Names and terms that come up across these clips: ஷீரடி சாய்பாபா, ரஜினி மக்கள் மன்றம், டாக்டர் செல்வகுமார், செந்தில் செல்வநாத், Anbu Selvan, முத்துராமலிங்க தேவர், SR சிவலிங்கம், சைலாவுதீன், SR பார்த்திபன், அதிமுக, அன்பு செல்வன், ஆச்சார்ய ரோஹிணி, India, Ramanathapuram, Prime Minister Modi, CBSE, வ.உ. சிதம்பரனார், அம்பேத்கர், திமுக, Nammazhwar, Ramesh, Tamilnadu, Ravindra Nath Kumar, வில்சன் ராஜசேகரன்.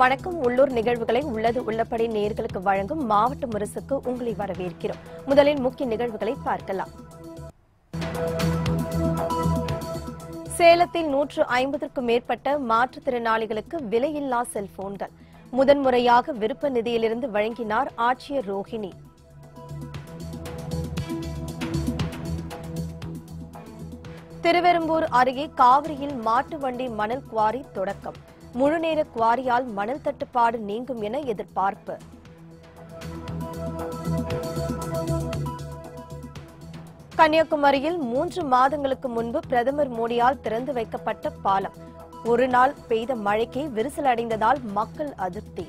வணக்கம் உள்ளூர் நிகழ்வுகளை உள்ளது உள்ளபடி நேயர்களுக்கு வழங்கும் மாவட்ட முரசுக்கு உங்களை வரவேற்கிறோம். முதலில் முக்கிய நிகழ்வுகளை பார்க்கலாம். சேலத்தில் 150க்கும் மேற்பட்ட மாற்றுத்திறனாளிகளுக்கு விலையில்லா செல்போன்கள் முதன்முறையாக விருப்ப நிதியிலிருந்து வழங்கினார் ஆச்சார்ய ரோஹிணி. திருவெரும்பூர் அருகே காவிரியில் மாட்டு வண்டி மணல் குவாரி தொடக்கம். முழுநேர குவாரியால் மணல் தட்டுப்பாடு நீங்கும் என எதிர்பார்ப்பு. கன்னியாகுமரியில் 3 மாதங்களுக்கு முன்பு பிரதமர் மோடியால் திறந்து வைக்கப்பட்ட பாலம் ஒரு நாள் பெய்த மழைக்கு விரிசலடைந்ததால் மக்கள் அதிருப்தி.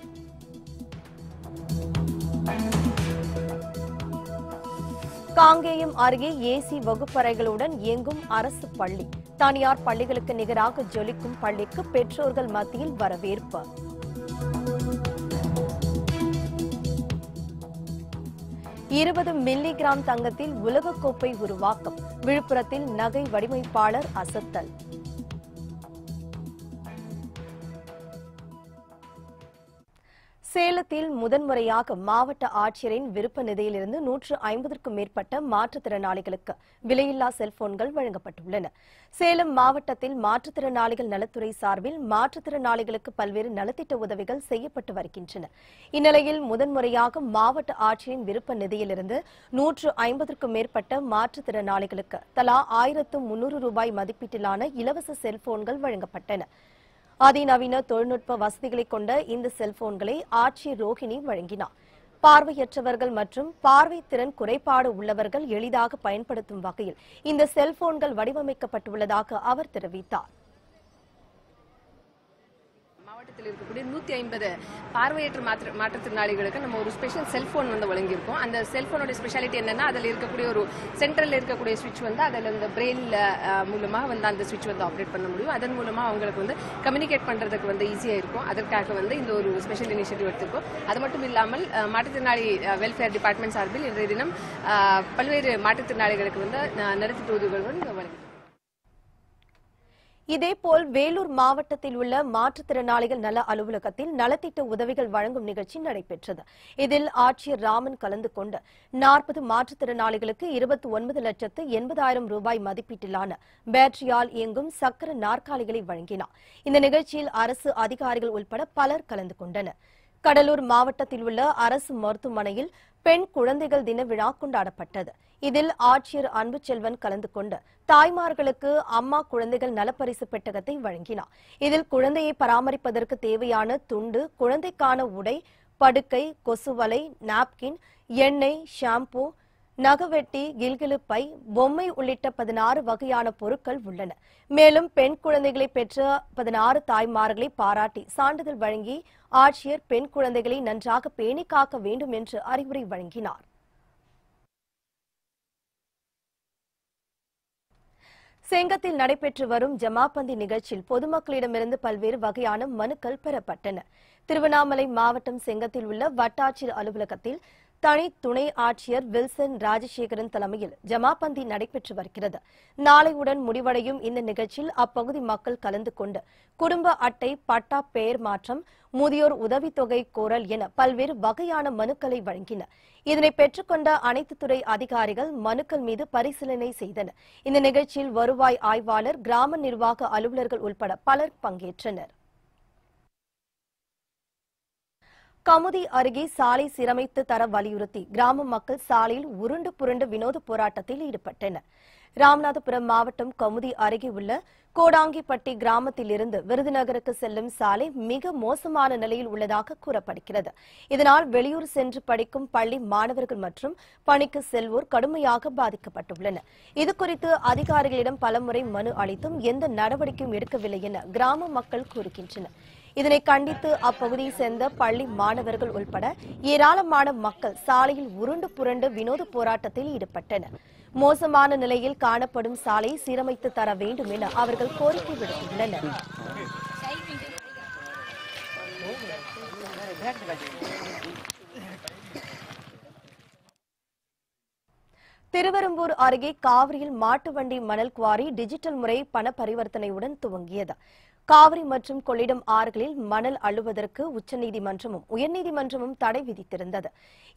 காங்கேயம் அருகே ஏசி வகுப்பறைகளுடன் இயங்கும் அரசு பள்ளி தனியார் பள்ளிகளுக்கு நிகராக ஜொலிக்கும் பள்ளிக்கு பெற்றோர்கள் மத்தியில் வரவேற்பு. $20 மில்லிகிராம் தங்கத்தில் உலகக்கோப்பை உருவாக்கம். விழுப்புரத்தில் நகை வடிவமைப்பாளர் அசத்தல். சேலத்தில் முதன்முறையாக மாவட்ட ஆட்சியரின் விருப்ப நிதியிலிருந்து 150க்கும் மேற்பட்ட மாற்றுத்திறனாளிகளுக்கு விலையில்லா செல்போன்கள் வழங்கப்பட்டுள்ளன. சேலம் மாவட்டத்தில் மாற்றுத்திறனாளிகள் நலத்துறை சார்பில் மாற்றுத்திறனாளிகளுக்கு பல்வேறு நலத்திட்ட உதவிகள் செய்யப்பட்டு வருகின்றன. இந்நிலையில் முதன்முறையாக மாவட்ட ஆட்சியரின் விருப்ப நிதியிலிருந்து 150க்கும் மேற்பட்ட மாற்றுத்திறனாளிகளுக்கு தலா ₹1300 மதிப்பீட்டிலான இலவச செல்போன்கள் வழங்கப்பட்டன. அதிநவீன தொழில்நுட்ப வசதிகளை கொண்ட இந்த செல்போன்களை ஆச்சார்ய ரோஹிணி வழங்கினார். பார்வையற்றவர்கள் மற்றும் பார்வை திறன் குறைபாடு உள்ளவர்கள் எளிதாக பயன்படுத்தும் வகையில் இந்த செல்போன்கள் வடிவமைக்கப்பட்டுள்ளதாக அவர் தெரிவித்தார். மாவட்டத்தில் இருக்கக்கூடிய 150 பார்வையற்ற மாற்றுத்திறனாளிகளுக்கு நம்ம ஒரு ஸ்பெஷல் செல்போன் வந்து வழங்கியிருக்கோம். அந்த செல்போனோட ஸ்பெஷாலிட்டி என்னன்னா, அதில் இருக்கக்கூடிய ஒரு சென்ட்ரலில் இருக்கக்கூடிய ஸ்விட்ச் வந்து அதில் இந்த பிரெயில் மூலமாக வந்து அந்த ஸ்விட்ச் வந்து ஆப்ரேட் பண்ண முடியும். அதன் மூலமாக அவங்களுக்கு வந்து கம்யூனிகேட் பண்ணுறதுக்கு வந்து ஈஸியாக இருக்கும். அதற்காக வந்து இந்த ஒரு ஸ்பெஷல் இனிஷியேட்டிவ் எடுத்திருக்கோம். அது மட்டும் இல்லாமல் மாற்றுத்திறனாளி வெல்ஃபேர் டிபார்ட்மெண்ட் சார்பில் இன்றைய தினம் பல்வேறு மாற்றுத்திறனாளிகளுக்கு வந்து நலத்திட்ட உதவிகள் வந்து வழங்கியிருக்கோம். இதேபோல் வேலூர் மாவட்டத்தில் உள்ள மாற்றுத்திறனாளிகள் நல அலுவலகத்தில் நலத்திட்ட உதவிகள் வழங்கும் நிகழ்ச்சி நடைபெற்றது. இதில் ஆட்சியர் ராமன் கலந்து கொண்டு 40 மாற்றுத்திறனாளிகளுக்கு ₹29,80,000 மதிப்பீட்டிலான பேட்டரியால் இயங்கும் சக்கர நாற்காலிகளை வழங்கினார். இந்த நிகழ்ச்சியில் அரசு அதிகாரிகள் உள்பட பலர் கலந்து கொண்டனர். கடலூர் மாவட்டத்தில் உள்ள அரசு மருத்துவமனையில் பெண் குழந்தைகள் தின விழா கொண்டாடப்பட்டது. இதில் ஆட்சியர் அன்பு செல்வன் கலந்து கொண்டு தாய்மார்களுக்கு அம்மா குழந்தைகள் நலப்பரிசு பெட்டகத்தை வழங்கினார். இதில் குழந்தையை பராமரிப்பதற்கு தேவையான துண்டு, குழந்தைக்கான உடை, படுக்கை, கொசுவலை, நாப்கின், எண்ணெய், ஷாம்பு, நகவெட்டி, கில்கிலு பை, பொம்மை உள்ளிட்ட 16 வகையான பொருட்கள் உள்ளன. மேலும் பெண் குழந்தைகளை பெற்ற 16 தாய்மார்களை பாராட்டி சான்றிதழ் வழங்கி ஆட்சியர் பெண் குழந்தைகளை நன்றாக பேணி காக்க வேண்டும் என்று அறிவுரை வழங்கினார். செங்கத்தில் நடைபெற்று வரும் ஜமாபந்தி நிகழ்ச்சியில் பொதுமக்களிடமிருந்து பல்வேறு வகையான மனுக்கள் பெறப்பட்டன. திருவண்ணாமலை மாவட்டம் செங்கத்தில் உள்ள வட்டாட்சியர் அலுவலகத்தில் தனி துணை ஆட்சியர் வில்சன் ராஜசேகரன் தலைமையில் ஜமாபந்தி நடைபெற்று வருகிறது. நாளையுடன் முடிவடையும் இந்த நிகழ்ச்சியில் அப்பகுதி மக்கள் கலந்து கொண்டு குடும்ப அட்டை, பட்டா பெயர் மாற்றம், முதியோர் உதவித்தொகை கோரல் என பல்வேறு வகையான மனுக்களை வழங்கினர். இதனை பெற்றுக்கொண்ட அனைத்து துறை அதிகாரிகள் மனுக்கள் மீது பரிசீலனை செய்தனர். இந்த நிகழ்ச்சியில் வருவாய் ஆய்வாளர், கிராம நிர்வாக அலுவலர்கள் உள்பட பலர் பங்கேற்றனர். கமுதி அருகே சாலை சீரமைத்து தர வலியுறுத்தி கிராம மக்கள் சாலையில் உருண்டு புரண்டு வினோத போராட்டத்தில் ஈடுபட்டனர். ராமநாதபுரம் மாவட்டம் கமுதி அருகே உள்ள கோடாங்கிப்பட்டி கிராமத்திலிருந்து விருதுநகருக்கு செல்லும் சாலை மிக மோசமான நிலையில் உள்ளதாக கூறப்படுகிறது. இதனால் வெளியூர் சென்று படிக்கும் பள்ளி மாணவர்கள் மற்றும் பணிக்கு செல்வோர் கடுமையாக பாதிக்கப்பட்டுள்ளனர். இதுகுறித்து அதிகாரிகளிடம் பலமுறை மனு அளித்தும் எந்த நடவடிக்கையும் எடுக்கவில்லை என கிராம மக்கள் கூறுகின்றனர். இதனை கண்டித்து அப்பகுதியை சேர்ந்த பள்ளி மாணவர்கள் உள்பட ஏராளமான மக்கள் சாலையில் உருண்டு புரண்டு வினோத போராட்டத்தில் ஈடுபட்டனர். மோசமான நிலையில் காணப்படும் சாலை சீரமைத்து தர வேண்டும் என அவர்கள் கோரிக்கை விடுத்துள்ளனர். திருவெரும்பூர் அருகே காவிரியில் மாட்டு வண்டி மணல் குவாரி டிஜிட்டல் முறை பண பரிவர்த்தனையுடன் துவங்கியது. காவிரி மற்றும் கொள்ளிடம் ஆறுகளில் மணல் அள்ளுவதற்கு உச்சநீதிமன்றமும் உயர்நீதிமன்றமும் தடை விதித்திருந்தது.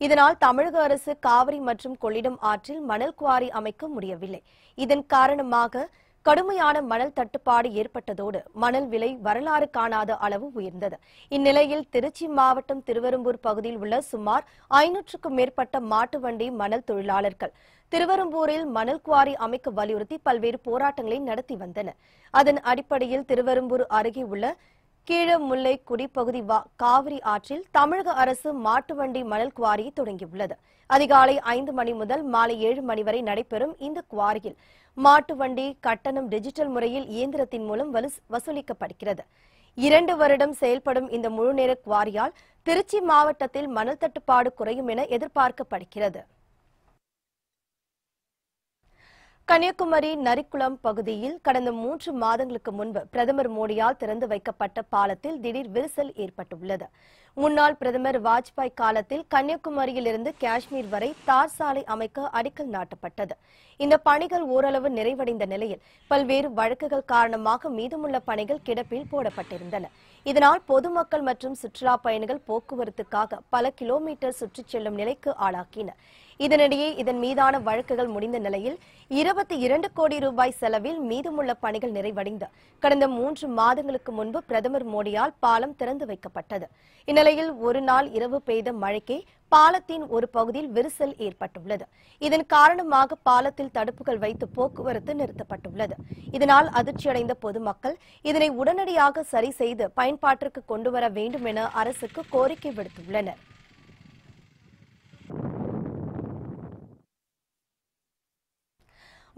இதனால் தமிழக அரசு காவிரி மற்றும் கொள்ளிடம் ஆற்றில் மணல் குவாரி அமைக்க முடியவில்லை. இதன் காரணமாக கடுமையான மணல் தட்டுப்பாடு ஏற்பட்டதோடு மணல் விலை வரலாறு காணாத அளவு உயர்ந்தது. இந்நிலையில் திருச்சி மாவட்டம் திருவெரும்பூர் பகுதியில் உள்ள சுமார் 500க்கும் மேற்பட்ட மாட்டு வண்டி மணல் தொழிலாளர்கள் திருவெரும்பூரில் மணல் குவாரி அமைக்க வலியுறுத்தி பல்வேறு போராட்டங்களை நடத்தி வந்தனர். அதன் அடிப்படையில் திருவெரும்பூர் அருகே உள்ள கீழமுல்லைக்குடி பகுதி காவிரி ஆற்றில் தமிழக அரசு மாட்டு வண்டி மணல் குவாரியை தொடங்கியுள்ளது. அதிகாலை 5 மணி முதல் மாலை 7 மணி வரை நடைபெறும் இந்த குவாரியில் மாட்டு வண்டி கட்டணம் டிஜிட்டல் முறையில் இயந்திரத்தின் மூலம் வசூலிக்கப்படுகிறது. 2 வருடம் செயல்படும் இந்த முழுநேர குவாரியால் திருச்சி மாவட்டத்தில் மணல் தட்டுப்பாடு குறையும் என எதிர்பார்க்கப்படுகிறது. கன்னியாகுமரி நரிக்குளம் பகுதியில் கடந்த 3 மாதங்களுக்கு முன்பு பிரதமர் மோடியால் திறந்து வைக்கப்பட்ட பாலத்தில் திடீர் விரிசல் ஏற்பட்டுள்ளது. முன்னாள் பிரதமர் வாஜ்பாய் காலத்தில் கன்னியாகுமரியிலிருந்து காஷ்மீர் வரை தார் சாலை அமைக்க அடிக்கல் நாட்டப்பட்டது. இந்த பணிகள் ஓரளவு நிறைவடைந்த நிலையில் பல்வேறு வழக்குகள் காரணமாக மீதமுள்ள பணிகள் கிடப்பில் போடப்பட்டிருந்தன. இதனால் பொதுமக்கள் மற்றும் சுற்றுலா பயணிகள் போக்குவரத்துக்காக பல கிலோமீட்டர் சுற்றிச் செல்லும் நிலைக்கு ஆளாக்கின. இதனிடையே இதன் மீதான வழக்குகள் முடிந்த நிலையில் 22 கோடி ரூபாய் செலவில் மீதமுள்ள பணிகள் நிறைவடைந்து கடந்த 3 மாதங்களுக்கு முன்பு பிரதமர் மோடியால் பாலம் திறந்து வைக்கப்பட்டது. இந்நிலையில் ஒரு நாள் இரவு பெய்த மழைக்கே பாலத்தின் ஒரு பகுதியில் விரிசல் ஏற்பட்டுள்ளது. இதன் காரணமாக பாலத்தில் தடுப்புகள் வைத்து போக்குவரத்து நிறுத்தப்பட்டுள்ளது. இதனால் அதிர்ச்சியடைந்த பொதுமக்கள் இதனை உடனடியாக சரி செய்து பயன்பாட்டிற்கு கொண்டுவர வேண்டும் என அரசுக்கு கோரிக்கை விடுத்துள்ளனர்.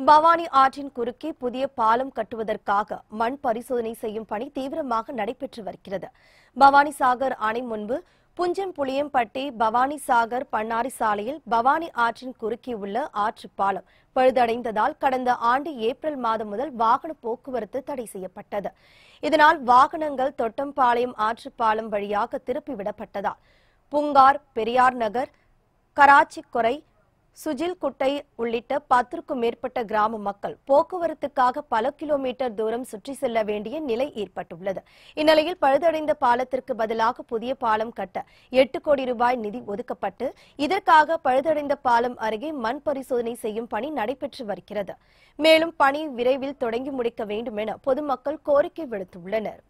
பவானி ஆற்றின் குறுக்கே புதிய பாலம் கட்டுவதற்காக மண் பரிசோதனை செய்யும் பணி தீவிரமாக நடைபெற்று வருகிறது. பவானி சாகர் அணை முன்பு புஞ்சம் புளியம்பட்டி பவானி சாகர் பண்ணாரி சாலையில் பவானி ஆற்றின் குறுக்கே உள்ள ஆற்று பாலம் பழுதடைந்ததால் கடந்த ஆண்டு ஏப்ரல் மாதம் முதல் வாகன போக்குவரத்து தடை செய்யப்பட்டது. இதனால் வாகனங்கள் தொட்டம்பாளையம் ஆற்று பாலம் வழியாக திருப்பிவிடப்பட்டதால் புங்கார், பெரியார் நகர், கராச்சிக்குறை, சுஜில்குட்டை உள்ளிட்ட 10க்கும் மேற்பட்ட கிராம மக்கள் போக்குவரத்துக்காக பல கிலோமீட்டர் தூரம் சுற்றி செல்ல வேண்டிய நிலை ஏற்பட்டுள்ளது. இந்நிலையில் பழுதடைந்த பாலத்திற்கு பதிலாக புதிய பாலம் கட்ட 8 கோடி ரூபாய் நிதி ஒதுக்கப்பட்டு இதற்காக பழுதடைந்த பாலம் அருகே மண் பரிசோதனை செய்யும் பணி நடைபெற்று வருகிறது. மேலும் பணி விரைவில் தொடங்கி முடிக்க வேண்டும் என பொதுமக்கள் கோரிக்கை விடுத்துள்ளனர்.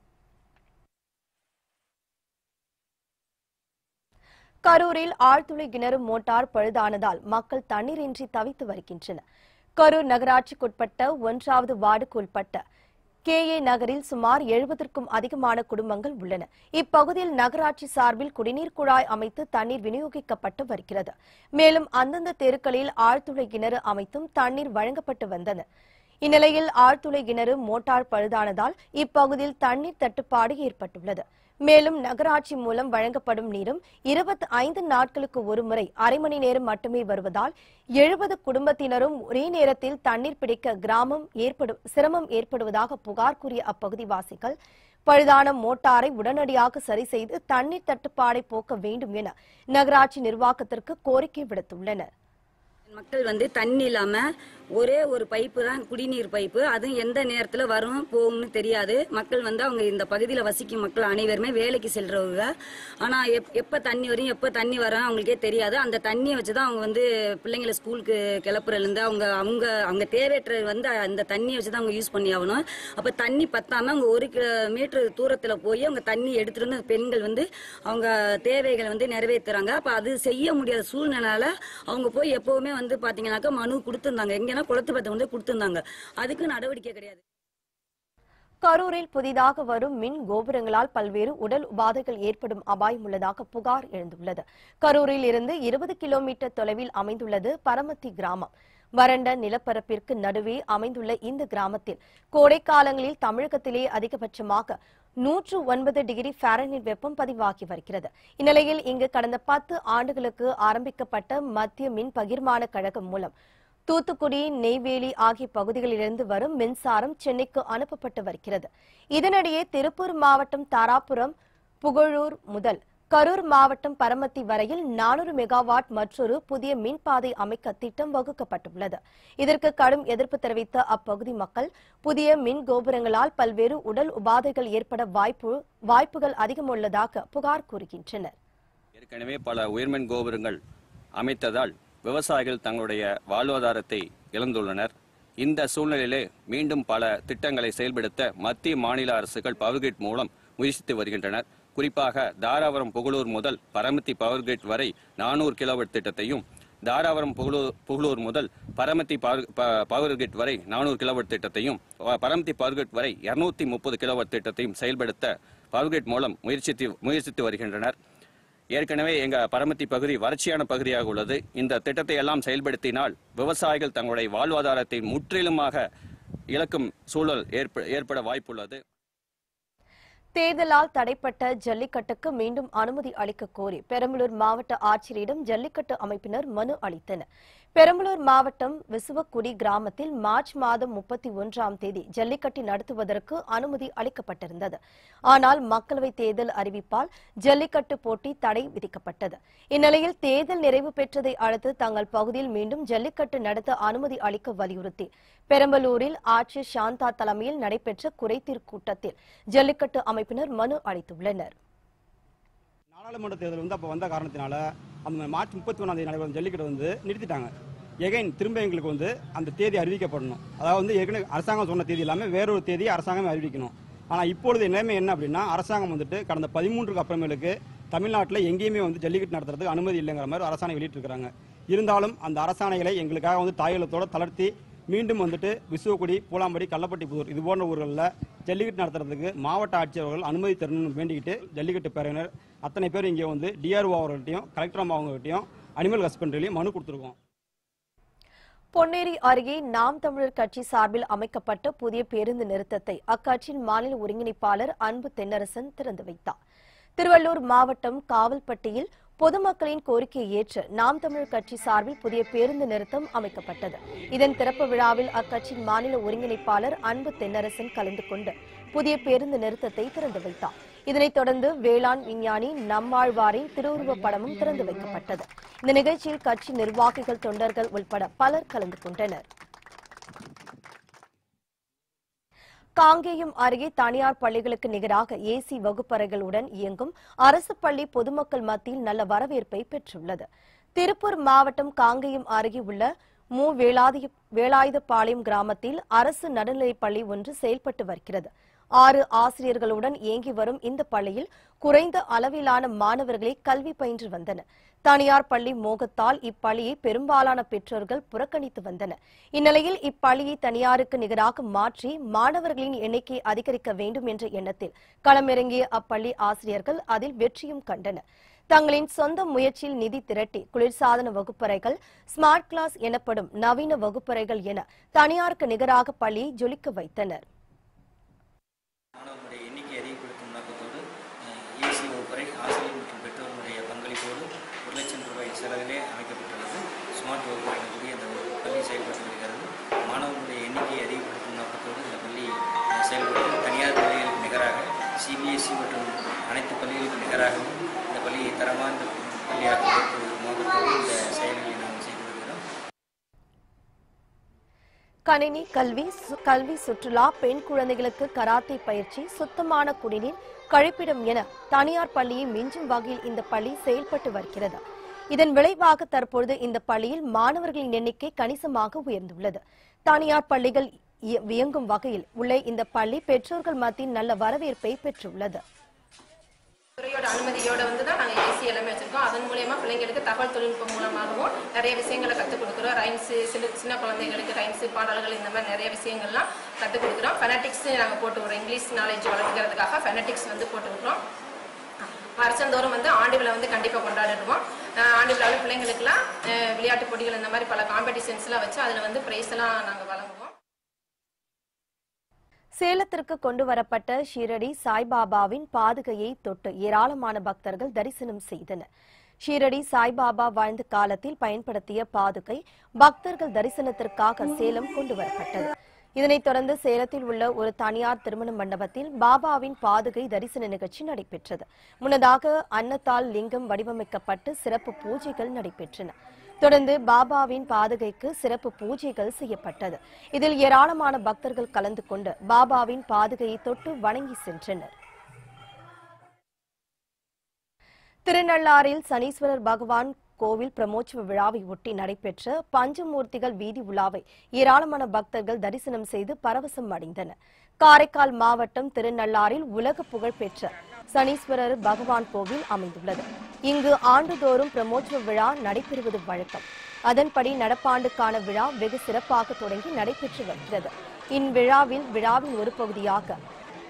கரூரில் ஆழ்துளை கிணறு மோட்டார் பழுதானதால் மக்கள் தண்ணீரின்றி தவித்து வருகின்றனர். கரூர் நகராட்சிக்குட்பட்ட 1வது வார்டுக்குட்பட்ட கே.ஏ. நகரில் சுமார் 70க்கும் அதிகமான குடும்பங்கள் உள்ளன. இப்பகுதியில் நகராட்சி சார்பில் குடிநீர் குழாய் அமைத்து தண்ணீர் விநியோகிக்கப்பட்டு வருகிறது. மேலும் அந்தந்த தெருக்களில் ஆழ்துளை கிணறு அமைத்தும் தண்ணீர் வழங்கப்பட்டு வந்தன. இந்நிலையில் ஆழ்துளை கிணறு மோட்டார் பழுதானதால் இப்பகுதியில் தண்ணீர் தட்டுப்பாடு ஏற்பட்டுள்ளது. மேலும் நகராட்சி மூலம் வழங்கப்படும் நீரும் 25 நாட்களுக்கு ஒருமுறை அரை மணி நேரம் மட்டுமே வருவதால் 70 குடும்பத்தினரும் ஒரே நேரத்தில் தண்ணீர் பிடிக்க சிரமம் ஏற்படுவதாக புகார் கூறிய அப்பகுதிவாசிகள் பழுதான மோட்டாரை உடனடியாக சரி செய்து தண்ணீர் தட்டுப்பாடை போக்க வேண்டும் என நகராட்சி நிர்வாகத்திற்கு கோரிக்கை விடுத்துள்ளனர். மக்கள் தண்ணி இல்லாம ஒரே ஒரு பைப்பு தான் குடிநீர் பைப்பு, அதுவும் எந்த நேரத்துல வரும் போகும்னு தெரியாது. மக்கள் அவங்க இந்த பகுதியில வசிக்கும் மக்கள் அனைவருமே வேலைக்கு செல்றவங்க. ஆனா எப்ப தண்ணி வரும் எப்ப தண்ணி வரும் அவங்களுக்கே தெரியாது. அந்த தண்ணியை வச்சுதான் அவங்க பிள்ளைங்களை ஸ்கூலுக்கு கிளப்புறதுலேருந்து அவங்க அவங்க அவங்க தேவையற்ற அந்த தண்ணியை வச்சுதான் அவங்க யூஸ் பண்ணி ஆகணும். அப்ப தண்ணி பத்தாம அவங்க 1 கிலோமீட்டர் தூரத்துல போய் அவங்க தண்ணி எடுத்துட்டு வந்து பெண்கள் அவங்க தேவைகளை நிறைவேற்றுறாங்க. அப்ப அது செய்ய முடியாத சூழ்நிலையால அவங்க போய் எப்பவுமே பாத்தீங்கன்னாக்க மனு கொடுத்திருந்தாங்க. எங்கன்னா குளத்து பத்த கொடுத்திருந்தாங்க. அதுக்கு நடவடிக்கை கிடையாது. கரூரில் புதிதாக வரும் மின் கோபுரங்களால் பல்வேறு உடல் உபாதைகள் ஏற்படும் அபாயம் உள்ளதாக புகார் எழுந்துள்ளது. கரூரில் இருந்து 20 கிலோமீட்டர் தொலைவில் அமைந்துள்ளது பரமத்தி கிராமம். வறண்ட நிலப்பரப்பிற்கு நடுவே அமைந்துள்ள இந்த கிராமத்தில் கோடைக்காலங்களில் தமிழகத்திலே அதிகபட்சமாக 109 டிகிரி ஃபாரன்ஹீட் வெப்பம் பதிவாகி வருகிறது. இந்நிலையில் இங்கு கடந்த 10 ஆண்டுகளுக்கு ஆரம்பிக்கப்பட்ட மத்திய மின் பகிர்மான கழகம் மூலம் தூத்துக்குடி, நெய்வேலி ஆகிய பகுதிகளிலிருந்து வரும் மின்சாரம் சென்னைக்கு அனுப்பப்பட்டு வருகிறது. இதனிடையே திருப்பூர் மாவட்டம் தாராபுரம், புகழூர் முதல் கரூர் மாவட்டம் பரமத்தி வரையில் 400 மெகாவாட் மற்றொரு புதிய மின்பாதை அமைக்க திட்டம் வகுக்கப்பட்டுள்ளது. இதற்கு கடும் எதிர்ப்பு தெரிவித்த அப்பகுதி மக்கள் புதிய மின் கோபுரங்களால் பல்வேறு உடல் உபாதைகள் ஏற்பட வாய்ப்புகள் அதிகம் உள்ளதாக புகார் கூறுகின்றனர். ஏற்கனவே பல உயர்மின் கோபுரங்கள் அமைத்ததால் விவசாயிகள் தங்களுடைய வாழ்வாதாரத்தை இழந்துள்ளனர். இந்த சூழ்நிலையிலே மீண்டும் பல திட்டங்களை செயல்படுத்த மத்திய மாநில அரசுகள் பவர்கிரிட் மூலம் முயற்சித்து வருகின்றனர். குறிப்பாக தாராபுரம் புகழூர் முதல் பரமத்தி பவர்கிரிட் வரை 400 கிலோவாட் திட்டத்தையும் தாராபுரம் புகழூர் முதல் பரமத்தி பவர்கிரிட் வரை 400 கிலோவாட் திட்டத்தையும் பரமத்தி பவர்கிரிட் வரை 230 கிலோவாட் திட்டத்தையும் செயல்படுத்த பவர்கிரிட் மூலம் முயற்சித்து வருகின்றனர். ஏற்கனவே எங்கள் பரமத்தி பகுதி வறட்சியான பகுதியாக உள்ளது. இந்த திட்டத்தை எல்லாம் செயல்படுத்தினால் விவசாயிகள் தங்களுடைய வாழ்வாதாரத்தை முற்றிலுமாக இழக்கும் சூழல் ஏற்பட வாய்ப்புள்ளது. தேர்தலால் தடைப்பட்ட ஜல்லிக்கட்டுக்கு மீண்டும் அனுமதி அளிக்க கோரி பெரம்பலூர் மாவட்ட ஆட்சியரிடம் ஜல்லிக்கட்டு அமைப்பினர் மனு அளித்தனர். பெரம்பலூர் மாவட்டம் விசுவக்குடி கிராமத்தில் மார்ச் மாதம் 31 ஜல்லிக்கட்டு நடத்துவதற்கு அனுமதி அளிக்கப்பட்டிருந்தது. ஆனால் மக்களவைத் தேர்தல் அறிவிப்பால் ஜல்லிக்கட்டு போட்டி தடை விதிக்கப்பட்டது. இந்நிலையில் தேர்தல் நிறைவு பெற்றதை அடுத்து தங்கள் பகுதியில் மீண்டும் ஜல்லிக்கட்டு நடத்த அனுமதி அளிக்க வலியுறுத்தி பெரம்பலூரில் ஆட்சியர் சாந்தா தலைமையில் நடைபெற்ற குறைதீர் கூட்டத்தில் ஜல்லிக்கட்டு அமைப்பினர் மனு அளித்துள்ளனர். நாடாளுமன்ற தேர்தல் வந்து அப்போ வந்த காரணத்தினால அந்த மார்ச் 31 நடைபெறும் ஜல்லிக்கட்டு வந்து நிறுத்திட்டாங்க. எகைன் திரும்ப எங்களுக்கு வந்து அந்த தேதி அறிவிக்கப்படணும். அதாவது வந்து ஏற்கனவே அரசாங்கம் சொன்ன தேதி இல்லாமல் வேறொரு தேதியை அரசாங்கமே அறிவிக்கணும். ஆனால் இப்பொழுது நிலைமை என்ன அப்படின்னா, அரசாங்கம் வந்துட்டு கடந்த 13க்கு அப்புறமேலுக்கு தமிழ்நாட்டில் எங்கேயுமே வந்து ஜல்லிக்கட்டு நடத்துறதுக்கு அனுமதி இல்லைங்கிற மாதிரி அரசாணை வெளியிட்டிருக்கிறாங்க. இருந்தாலும் அந்த அரசாணைகளை எங்களுக்காக வந்து தாயலத்தோடு தளர்த்தி மீண்டும் வந்துட்டு விசுவக்குடி, பூலாம்படி, கள்ளப்பட்டி புதூர் இது போன்ற ஊர்களில் ஜல்லிக்கட்டு நடத்துறதுக்கு மாவட்ட ஆட்சியர்கள் அனுமதி தரணும்னு வேண்டிக்கிட்டு ஜல்லிக்கட்டு பேரவையினர் அத்தனை பேர் இங்கே வந்து டிஆர்ஓ அவர்கள்ட்டையும் கலெக்டர் அவங்ககிட்டையும் அனிமல் ஹஸ்பண்ட்ரிலையும் மனு கொடுத்துருக்கோம். பொன்னேரி அருகே நாம் தமிழர் கட்சி சார்பில் அமைக்கப்பட்ட புதிய பேருந்து நிறுத்தத்தை அக்கட்சியின் மாநில ஒருங்கிணைப்பாளர் அன்பு தென்னரசன் திறந்து வைத்தார். திருவள்ளூர் மாவட்டம் காவல்பட்டியில் பொதுமக்களின் கோரிக்கையை ஏற்று நாம் தமிழர் கட்சி சார்பில் புதிய பேருந்து நிறுத்தம் அமைக்கப்பட்டது. இதன் திறப்பு விழாவில் அக்கட்சியின் மாநில ஒருங்கிணைப்பாளர் அன்பு தென்னரசன் கலந்து கொண்டு புதிய பேருந்து நிறுத்தத்தை திறந்து வைத்தார். இதனைத் தொடர்ந்து வேளாண் விஞ்ஞானி நம்மாழ்வாரின் திருவுருவ படமும் திறந்து வைக்கப்பட்டது. இந்த நிகழ்ச்சியில் கட்சி நிர்வாகிகள், தொண்டர்கள் உள்பட பலர் கலந்து கொண்டனர். காங்கேயம் அருகே தனியார் பள்ளிகளுக்கு நிகராக ஏசி வகுப்பறைகளுடன் இயங்கும் அரசு பள்ளி பொதுமக்கள் மத்தியில் நல்ல வரவேற்பை பெற்றுள்ளது. திருப்பூர் மாவட்டம் காங்கேயம் அருகே உள்ள வேலாயுதபாளையம் கிராமத்தில் அரசு நடுநிலைப்பள்ளி ஒன்று செயல்பட்டு வருகிறது. 6 ஆசிரியர்களுடன் இயங்கி வரும் இந்த பள்ளியில் குறைந்த அளவிலான மாணவர்களே கல்வி பயின்று வந்தனர். தனியார் பள்ளி மோகத்தால் இப்பள்ளியை பெரும்பாலான பெற்றோர்கள் புறக்கணித்து வந்தனர். இந்நிலையில் இப்பள்ளியை தனியாருக்கு நிகராக மாற்றி மாணவர்களின் எண்ணிக்கையை அதிகரிக்க வேண்டும் என்ற எண்ணத்தில் களமிறங்கிய அப்பள்ளி ஆசிரியர்கள் அதில் வெற்றியும் கண்டனர். தங்களின் சொந்த முயற்சியில் நிதி திரட்டி குளிர்சாதன வகுப்பறைகள், ஸ்மார்ட் கிளாஸ் எனப்படும் நவீன வகுப்பறைகள் என தனியாருக்கு நிகராக பள்ளியை ஜொலிக்க வைத்தனர். மாணவர்களுடைய எண்ணிக்கை அதிகப்படுத்தும் நோக்கத்தோடு ஏசி வகுப்பறை ஆசிரியர் மற்றும் பெற்றோர்களுடைய பங்களிப்போடு ₹1,00,000 செலவிலே அமைக்கப்பட்டுள்ளது. ஸ்மார்ட் வகுப்பறைகள் கூடிய அந்த பள்ளி செயல்பட்டு வருகிறது. மாணவர்களுடைய எண்ணிக்கையை அதிகப்படுத்தும் நோக்கத்தோடு இந்த பள்ளி செயல்படுகிறது. தனியார் பள்ளிகளுக்கு நிகராக CBSE மற்றும் அனைத்து பள்ளிகளுக்கு நிகராகவும் இந்த பள்ளியை தரமான பள்ளியாக உயர்த்துவது நோக்கத்தோடு இந்த செயல்களை நாம் செய்து வருகிறோம். கணினி கல்வி சுற்றுலா, பெண் குழந்தைகளுக்கு கராத்தே பயிற்சி, சுத்தமான குடிநீர், கழிப்பிடம் என தனியார் பள்ளியை மிஞ்சும் வகையில் இந்த பள்ளி செயல்பட்டு வருகிறது. இதன் விளைவாக தற்பொழுது இந்த பள்ளியில் மாணவர்களின் எண்ணிக்கை கணிசமாக உயர்ந்துள்ளது. தனியார் பள்ளிகள் இயங்கும் வகையில் உள்ள இந்த பள்ளி பெற்றோர்கள் மத்தியில் நல்ல வரவேற்பை பெற்றுள்ளது. துறையோட அனுமதியோட வந்து தான் நாங்கள் ஏசி எல்லாமே வச்சிருக்கோம். அதன் மூலமா பிள்ளைங்களுக்கு தகவல் தொழில்நுட்பம் மூலமாகவும் நிறைய விஷயங்களை கற்றுக் கொடுக்குறோம். ரைம்ஸ், சின்ன குழந்தைகளுக்கு ரைம்ஸ் பாடல்கள் இந்த மாதிரி நிறைய விஷயங்கள்லாம் கற்றுக் கொடுக்குறோம். ஃபெனடிக்ஸ் நாங்கள் போட்டு விடுறோம். இங்கிலீஷ் நாலேஜ் வளர்த்துக்கிறதுக்காக ஃபெனடிக்ஸ் வந்து போட்டு விடுறோம். வருஷந்தோறும் வந்து ஆண்டு விழா வந்து கண்டிப்பாக கொண்டாடிடுவோம். ஆண்டு விழாவில் பிள்ளைங்களுக்குலாம் விளையாட்டு போட்டிகள் இந்த மாதிரி பல காம்படிஷன்ஸ்லாம் வச்சு அதில் வந்து ப்ரைஸ் எல்லாம் நாங்கள் வழங்குவோம். சேலத்திற்கு கொண்டு வரப்பட்ட ஷீரடி சாய்பாபாவின் பாதுகையை தொட்டு ஏராளமான பக்தர்கள் தரிசனம் செய்தனர். ஷீரடி சாய்பாபா வாழ்ந்த காலத்தில் பயன்படுத்திய பாதுகை பக்தர்கள் தரிசனத்திற்காக சேலம் கொண்டு வரப்பட்டது. இதனைத் தொடர்ந்து சேலத்தில் உள்ள ஒரு தனியார் திருமண மண்டபத்தில் பாபாவின் பாதுகை தரிசன நிகழ்ச்சி நடைபெற்றது. முன்னதாக அன்னத்தால் லிங்கம் வடிவமைக்கப்பட்டு சிறப்பு பூஜைகள் நடைபெற்றன. தொடர்ந்து பாபாவின் பாதுகைக்கு சிறப்பு பூஜைகள் செய்யப்பட்டது. இதில் ஏராளமான பக்தர்கள் கலந்து கொண்டு பாபாவின் பாதுகையை தொட்டு வணங்கி சென்றனர். திருநள்ளாறில் சனீஸ்வரர் பகவான் கோவில் பிரமோற்சவ விழாவை ஒட்டி நடைபெற்ற பஞ்சமூர்த்திகள் வீதி உலாவை ஏராளமான பக்தர்கள் தரிசனம் செய்து பரவசம் அடைந்தனர். காரைக்கால் மாவட்டம் திருநள்ளாறில் உலக புகழ்பெற்ற சனீஸ்வரர் பகவான் கோவில் அமைந்துள்ளது. இங்கு ஆண்டுதோறும் பிரமோற்சவ விழா நடைபெறுவது வழக்கம். அதன்படி நடப்பாண்டுக்கான விழா வெகு சிறப்பாக தொடங்கி நடைபெற்று வருகிறது. இவ்விழாவில் விழாவின் ஒரு பகுதியாக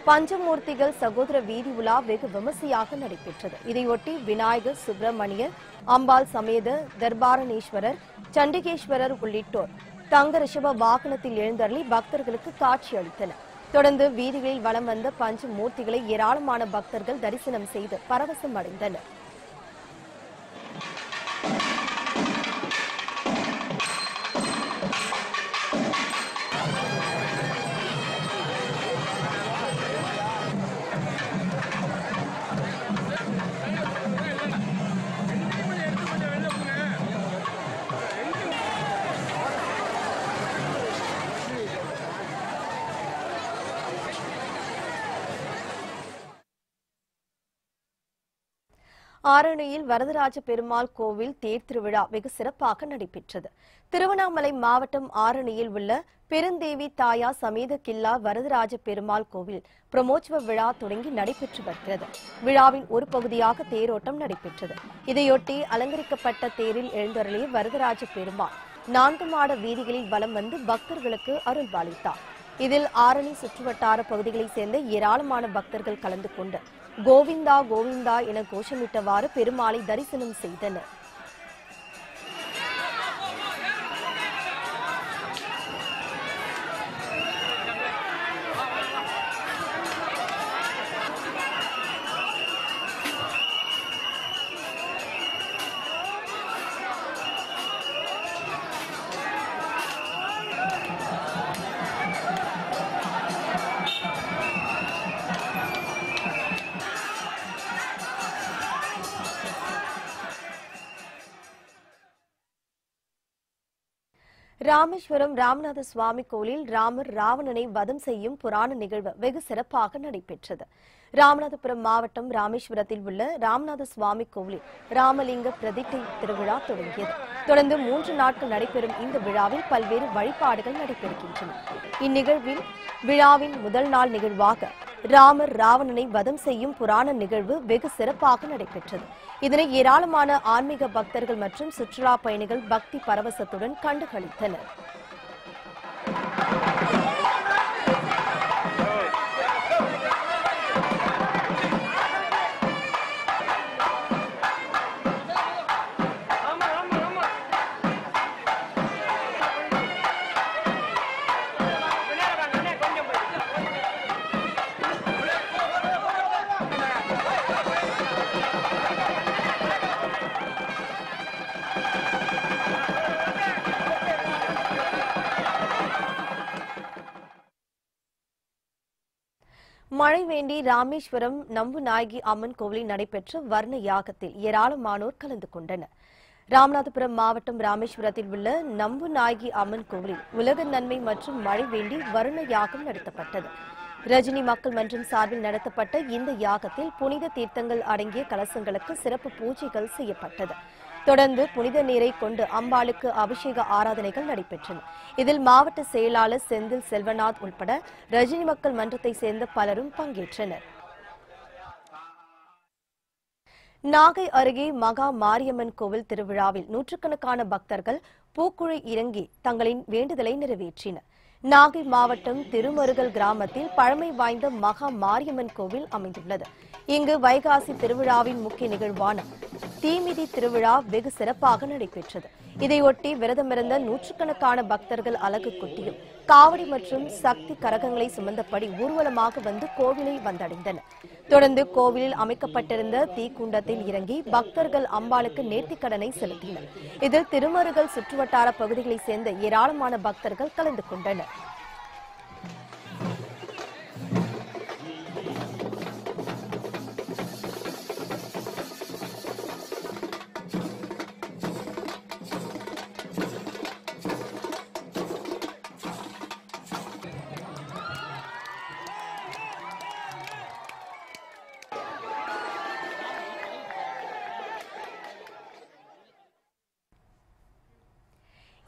பஞ்சமூர்த்திகள் சகோதர வீதி உலா வெகு விமர்சையாக நடைபெற்றது. இதையொட்டி விநாயகர், சுப்பிரமணியர், அம்பாள் சமேத தர்பாரணேஸ்வரர், சண்டிகேஸ்வரர் உள்ளிட்டோர் தங்க ரிஷப வாகனத்தில் எழுந்தருளி பக்தர்களுக்கு காட்சி அளித்தனர். தொடர்ந்து வீதிகளில் வலம் வந்த பஞ்சமூர்த்திகளை ஏராளமான பக்தர்கள் தரிசனம் செய்து பரவசம் அடைந்தனர். ஆரணியில் வரதராஜ பெருமாள் கோவில் தேர் திருவிழா வெகு சிறப்பாக நடைபெற்றது. திருவண்ணாமலை மாவட்டம் ஆரணியில் உள்ள பெருந்தேவி தாயா சமேத கில்லா வரதராஜ பெருமாள் கோவில் பிரமோற்சவ விழா தொடங்கி நடைபெற்று வருகிறது. விழாவின் ஒரு பகுதியாக தேரோட்டம் நடைபெற்றது. இதையொட்டி அலங்கரிக்கப்பட்ட தேரில் எழுந்தருளிய வரதராஜ பெருமாள் 4 மாட வீதிகளில் வலம் வந்து பக்தர்களுக்கு அருள்பாலித்தார். இதில் ஆரணி சுற்றுவட்டார பகுதிகளைச் சேர்ந்த ஏராளமான பக்தர்கள் கலந்து கொண்டு கோவிந்தா கோவிந்தா என கோஷமிட்டவாறு பெருமாளை தரிசனம் செய்தனர். ராமேஸ்வரம் ராமநாத சுவாமி கோவிலில் ராமர் ராவணனை வதம் செய்யும் புராண நிகழ்வு வெகு சிறப்பாக நடைபெற்றது. ராமநாதபுரம் மாவட்டம் ராமேஸ்வரத்தில் உள்ள ராமநாத சுவாமி கோவிலில் ராமலிங்க பிரதிட்டை திருவிழா தொடங்கியது. தொடர்ந்து 3 நாட்கள் நடைபெறும் இந்த விழாவில் பல்வேறு வழிபாடுகள் நடைபெறுகின்றன. இந்நிகழ்வில் விழாவின் முதல் நாள் நிகழ்வாக ராமர் ராவணனை வதம் செய்யும் புராண நிகழ்வு வெகு சிறப்பாக நடைபெற்றது. இதனை ஏராளமான ஆன்மீக பக்தர்கள் மற்றும் சுற்றுலா பயணிகள் பக்தி பரவசத்துடன் கண்டுகளித்தனர். மழை வேண்டி ராமேஸ்வரம் நம்பு நாயகி அம்மன் கோவிலில் நடைபெற்ற வர்ண யாகத்தில் ஏராளமானோர் கலந்து கொண்டனர். ராமநாதபுரம் மாவட்டம் ராமேஸ்வரத்தில் உள்ள நம்பு நாயகி அம்மன் கோவிலில் உலக நன்மை மற்றும் மழை வேண்டி வர்ண யாகம் நடத்தப்பட்டது. ரஜினி மக்கள் மன்றம் சார்பில் நடத்தப்பட்ட இந்த யாகத்தில் புனித தீர்த்தங்கள் அடங்கிய கலசங்களுக்கு சிறப்பு பூஜைகள் செய்யப்பட்டது. தொடர்ந்து புனித நீரை கொண்டு அம்பாளுக்கு அபிஷேக ஆராதனைகள் நடைபெற்றன. இதில் மாவட்ட செயலாளர் செந்தில் செல்வநாத் உட்பட ரஜினி மக்கள் மன்றத்தை சேர்ந்த பலரும் பங்கேற்றனர். நாகை அருகே மகா மாரியம்மன் கோவில் திருவிழாவில் நூற்றுக்கணக்கான பக்தர்கள் பூக்குழி இறங்கி தங்களின் வேண்டுதலை நிறைவேற்றினர். நாகை மாவட்டம் திருமருகல் கிராமத்தில் பழமை வாய்ந்த மகா மாரியம்மன் கோவில் அமைந்துள்ளது. இங்கு வைகாசி திருவிழாவின் முக்கிய நிகழ்வான தீமிதி திருவிழா வெகு சிறப்பாக நடைபெற்றது. இதையொட்டி விரதமிருந்த நூற்றுக்கணக்கான பக்தர்கள் அலகு குட்டியும் காவடி மற்றும் சக்தி கரகங்களை சுமந்தபடி ஊர்வலமாக வந்து கோவிலை வந்தடைந்தனர். தொடர்ந்து கோவிலில் அமைக்கப்பட்டிருந்த தீக்குண்டத்தில் இறங்கி பக்தர்கள் அம்பாளுக்கு நேர்த்திக்கடனை செலுத்தினர். இதில் திருமருகல் சுற்றுவட்டார பகுதிகளைச் சேர்ந்த ஏராளமான பக்தர்கள் கலந்து கொண்டனர்.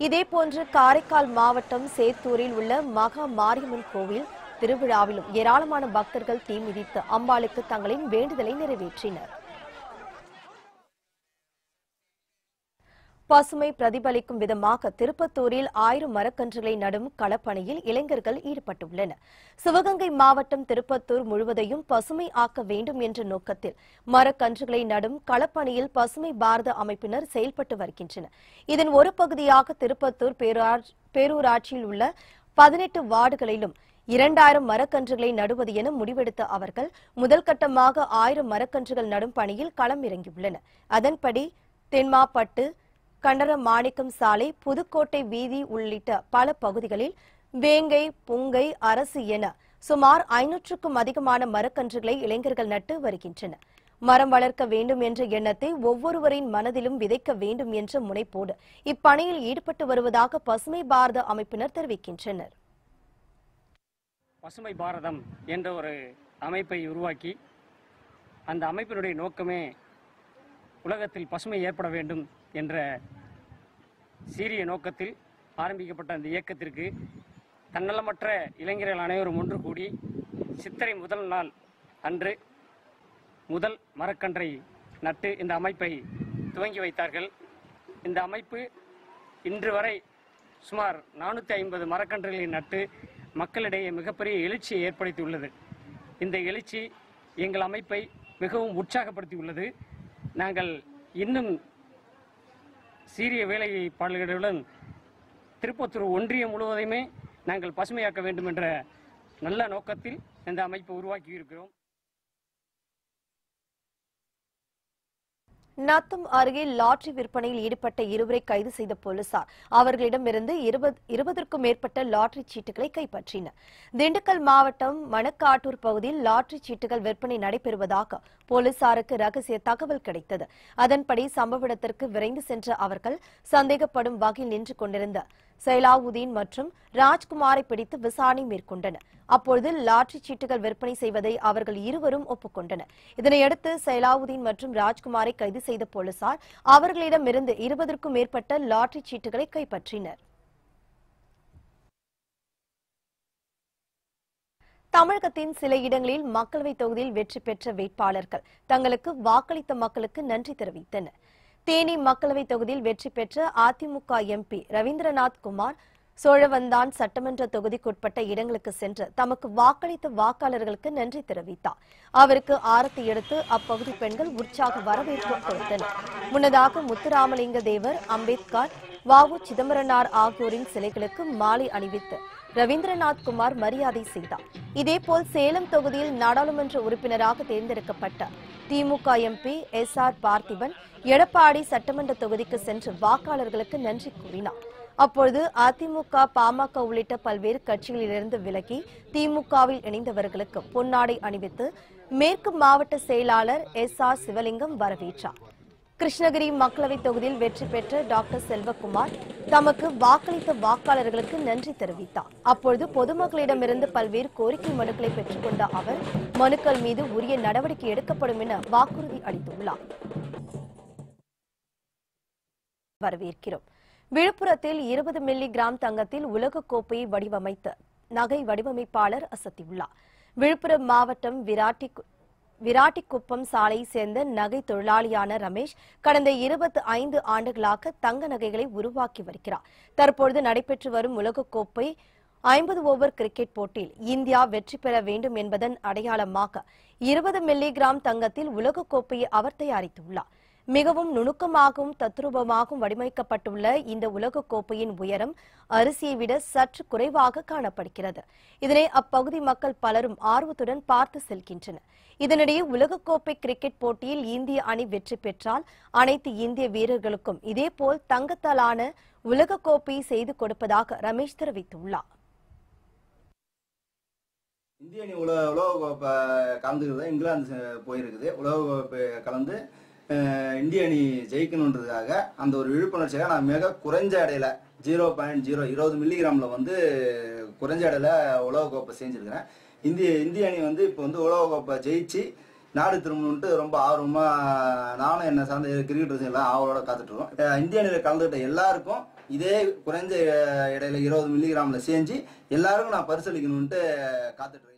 இதே போன்று காரைக்கால் மாவட்டம் சேத்தூரில் உள்ள மகா மாரியம்மன் கோவில் திருவிழாவிலும் ஏராளமான பக்தர்கள் தீ மிதித்து அம்பாளுக்கு தங்களின் வேண்டுதலை நிறைவேற்றினர். பசுமை பிரதிபலிக்கும் விதமாக திருப்பத்தூரில் 1000 மரக்கன்றுகளை நடும் களப்பணியில் இளைஞர்கள் ஈடுபட்டுள்ளனர். சிவகங்கை மாவட்டம் திருப்பத்தூர் முழுவதையும் பசுமை ஆக்க வேண்டும் என்ற நோக்கத்தில் மரக்கன்றுகளை நடும் களப்பணியில் பசுமை பாரத அமைப்பினர் செயல்பட்டு வருகின்றனர். இதன் ஒரு பகுதியாக திருப்பத்தூர் பேரூராட்சியில் உள்ள 18 வார்டுகளிலும் 2000 மரக்கன்றுகளை நடுவது என முடிவெடுத்த அவர்கள் முதல்கட்டமாக 1000 மரக்கன்றுகள் நடும் பணியில் களம் இறங்கியுள்ளனர். அதன்படி தென்மாப்பட்டு கண்டர மாணிக்கம் சாலை, புதுக்கோட்டை வீதி உள்ளிட்ட பல பகுதிகளில் வேங்கை, புங்கை, அரசு என சுமார் 500க்கும் அதிகமான மரக்கன்றுகளை இளைஞர்கள் நட்டு வருகின்றனர். மரம் வளர்க்க வேண்டும் என்ற எண்ணத்தை ஒவ்வொருவரின் மனதிலும் விதைக்க வேண்டும் என்ற முனைப்போடு இப்பணியில் ஈடுபட்டு வருவதாக பசுமை பாரத அமைப்பினர் தெரிவிக்கின்றனர். பசுமை பாரதம் என்ற ஒரு அமைப்பை உருவாக்கி அந்த அமைப்பினுடைய நோக்கமே உலகத்தில் பசுமை ஏற்பட வேண்டும் என்ற சீரிய நோக்கத்தில் ஆரம்பிக்கப்பட்ட அந்த இயக்கத்திற்கு தன்னலமற்ற இளைஞர்கள் அனைவரும் ஒன்று கூடி சித்திரை முதல் நாள் அன்று முதல் மரக்கன்றை நட்டு இந்த அமைப்பை துவங்கி வைத்தார்கள். இந்த அமைப்பு இன்று வரை சுமார் 450 மரக்கன்றுகளை நட்டு மக்களிடையே மிகப்பெரிய எழுச்சியை ஏற்படுத்தியுள்ளது. இந்த எழுச்சி எங்கள் அமைப்பை மிகவும் உற்சாகப்படுத்தியுள்ளது. நாங்கள் இன்னும் சீரிய வேலைப்பாடுகளுடன் திருப்பத்தூர் ஒன்றியம் முழுவதையுமே நாங்கள் பசுமையாக்க வேண்டும் என்ற நல்ல நோக்கத்தில் இந்த அமைப்பை உருவாக்கியிருக்கிறோம். நத்தம் அருகே லாட்டரி விற்பனையில் ஈடுபட்ட இருவரை கைது செய்த போலீசார் அவர்களிடமிருந்து 20க்கும் மேற்பட்ட லாட்டரி சீட்டுகளை கைப்பற்றினர். திண்டுக்கல் மாவட்டம் மணக்காட்டூர் பகுதியில் லாட்டரி சீட்டுகள் விற்பனை நடைபெறுவதாக போலீசாருக்கு ரகசிய தகவல் கிடைத்தது. அதன்படி சம்பவ இடத்திற்கு விரைந்து சென்ற அவர்கள் சந்தேகப்படும் வகையில் நின்று கொண்டிருந்த சைலாவுதீன் மற்றும் ராஜ்குமாரை பிடித்து விசாரணை மேற்கொண்டனர். அப்பொழுது லாட்டரி சீட்டுகள் விற்பனை செய்வதை அவர்கள் இருவரும் ஒப்புக்கொண்டனர். இதனையடுத்து சைலாவுதீன் மற்றும் ராஜ்குமாரை கைது செய்த போலீசார் அவர்களிடமிருந்து 20க்கும் மேற்பட்ட லாட்டரி சீட்டுகளை கைப்பற்றினர். தமிழகத்தின் சில இடங்களில் மக்களவைத் தொகுதியில் வெற்றி பெற்ற வேட்பாளர்கள் தங்களுக்கு வாக்களித்த மக்களுக்கு நன்றி தெரிவித்தனர். தேனி மக்களவைத் தொகுதியில் வெற்றி பெற்ற அதிமுக MP ரவீந்திரநாத் குமார் சோழவந்தான் சட்டமன்ற தொகுதிக்குட்பட்ட இடங்களுக்கு சென்று தமக்கு வாக்களித்த வாக்காளர்களுக்கு நன்றி தெரிவித்தார். அவருக்கு ஆரத்தி எடுத்து அப்பகுதி பெண்கள் உற்சாக வரவேற்பு கொடுத்தனர். முன்னதாக முத்துராமலிங்க தேவர், அம்பேத்கர், வ.உ. சிதம்பரனார் ஆகியோரின் சிலைகளுக்கு மாலை அணிவித்து ரவீந்திரநாத் குமார் மரியாதை செய்தார். இதேபோல் சேலம் தொகுதியில் நாடாளுமன்ற உறுப்பினராக தேர்ந்தெடுக்கப்பட்ட திமுக MP SR பார்த்திபன் எடப்பாடி சட்டமன்ற தொகுதிக்கு சென்று வாக்காளர்களுக்கு நன்றி கூறினார். அப்பொழுது அதிமுக, பாமக உள்ளிட்ட பல்வேறு கட்சிகளிலிருந்து விலகி திமுகவில் இணைந்தவர்களுக்கு பொன்னாடை அணிவித்து மேற்கு மாவட்ட செயலாளர் SR சிவலிங்கம் வரவேற்றார். கிருஷ்ணகிரி மக்களவைத் தொகுதியில் வெற்றி பெற்ற டாக்டர் செல்வகுமார் தமக்கு வாக்களித்த வாக்காளர்களுக்கு நன்றி தெரிவித்தார். அப்பொழுது பொதுமக்களிடமிருந்து பல்வேறு கோரிக்கை மனுக்களை பெற்றுக்கொண்ட அவர் மனுக்கள் மீது உரிய நடவடிக்கை எடுக்கப்படும் என வாக்குறுதி அளித்துள்ளார். வரவேற்கிறோம். விழுப்புரத்தில் 20 மில்லிகிராம் தங்கத்தில் உலகக்கோப்பையை வடிவமைத்த நகை வடிவமைப்பாளர் அசத்தியுள்ளார். விழுப்புரம் மாவட்டம் விராட்டிக்குப்பம் சாலையை சேர்ந்த நகை தொழிலாளியான ரமேஷ் கடந்த 25 ஆண்டுகளாக தங்க நகைகளை உருவாக்கி வருகிறார். தற்பொழுது நடைபெற்று வரும் உலகக்கோப்பை 50 ஓவர் கிரிக்கெட் போட்டியில் இந்தியா வெற்றி பெற வேண்டும் என்பதன் அடையாளமாக 20 மில்லிகிராம் தங்கத்தில் உலகக்கோப்பையை அவர் தயாரித்துள்ளார். மிகவும் நுணுக்கமாகவும் தத்ரூபமாகவும் வடிவமைக்கப்பட்டுள்ள இந்த உலகக்கோப்பையின் உயரம் அரிசியை விட சற்று குறைவாக காணப்படுகிறது. இதனை அப்பகுதி மக்கள் பலரும் ஆர்வத்துடன் பார்த்து செல்கின்றனர். இதனிடையே உலகக்கோப்பை கிரிக்கெட் போட்டியில் இந்திய அணி வெற்றி பெற்றால் அனைத்து இந்திய வீரர்களுக்கும் இதேபோல் தங்கத்தாலான உலகக்கோப்பையை செய்து கொடுப்பதாக ரமேஷ் தெரிவித்துள்ளார். இந்திய அணி உலகக்கோப்பை கலந்துக்கிறதா இங்கிலாந்து போயிருக்குது. உலகக்கோப்பை கலந்து இந்திய அணி ஜெயிக்கணுன்றதுக்காக அந்த ஒரு விழிப்புணர்ச்சியாக நான் மிக குறைஞ்ச எடையில 0.0 20 மில்லிகிராமில் வந்து குறைஞ்ச எடையில உலகக்கோப்பை செஞ்சுருக்கிறேன். இந்திய அணி வந்து இப்போ வந்து உலகக்கோப்பை ஜெயிச்சு நாடு திரும்பணுன்ட்டு ரொம்ப ஆர்வமாக நானும் என்னை சார்ந்த கிரிக்கெட்டர்ஸ் எல்லாம் ஆவலோட காத்துட்ருக்கோம். இந்திய அணியில் கலந்துகிட்ட எல்லாருக்கும் Ide Kuranja Milligram Lasenji, Yellow Parcel Gunte Cathedral.